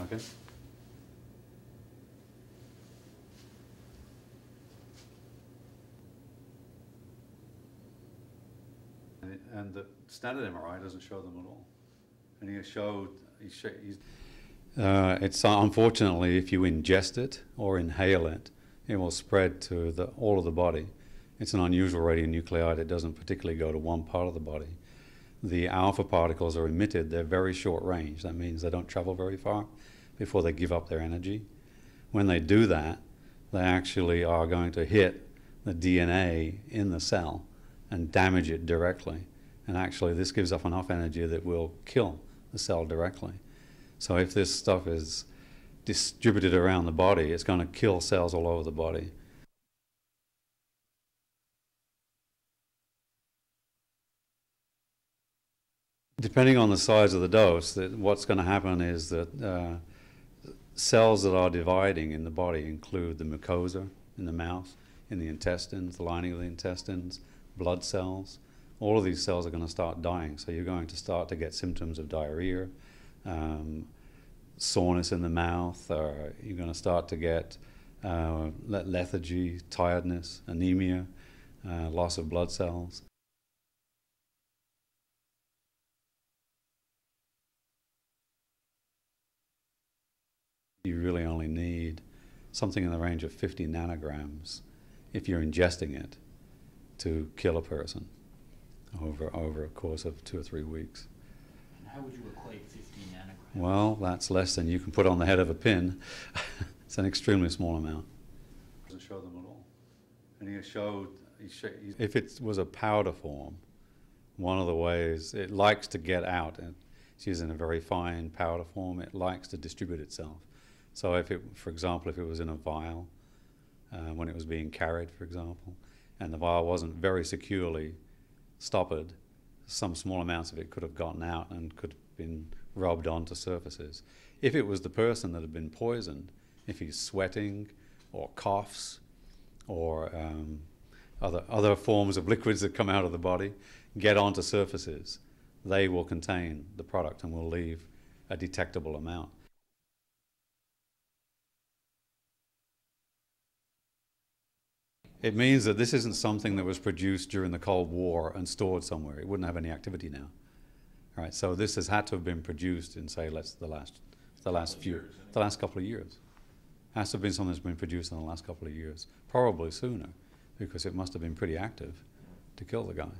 Okay. And the standard MRI doesn't show them at all. And he showed, it's unfortunately, if you ingest it or inhale it, it will spread to all of the body. It's an unusual radionuclide. It doesn't particularly go to one part of the body. The alpha particles are emitted. They're very short range. That means they don't travel very far before they give up their energy. When they do that, they actually are going to hit the DNA in the cell and damage it directly. And actually, this gives off enough energy that will kill the cell directly. So if this stuff is distributed around the body, it's going to kill cells all over the body. Depending on the size of the dose, what's going to happen is that cells that are dividing in the body include the mucosa in the mouth, in the intestines, the lining of the intestines, blood cells. All of these cells are going to start dying, so you're going to start to get symptoms of diarrhea, soreness in the mouth, or you're going to start to get lethargy, tiredness, anemia, loss of blood cells. You really only need something in the range of 50 nanograms if you're ingesting it to kill a person over a course of 2 or 3 weeks. And how would you equate 15 nanograms? Well, that's less than you can put on the head of a pin. It's an extremely small amount. Doesn't show them at all. And if it was a powder form, one of the ways it likes to get out, and it's used in a very fine powder form, it likes to distribute itself. So if it, for example, if it was in a vial, when it was being carried, for example, and the vial wasn't very securely stoppered, some small amounts of it could have gotten out and could have been rubbed onto surfaces. If it was the person that had been poisoned, if he's sweating or coughs or other forms of liquids that come out of the body get onto surfaces, they will contain the product and will leave a detectable amount. It means that this isn't something that was produced during the Cold War and stored somewhere. It wouldn't have any activity now. All right, so this has had to have been produced in, say, the last couple of years. Has to have been something that's been produced in the last couple of years, probably sooner, because it must have been pretty active to kill the guy.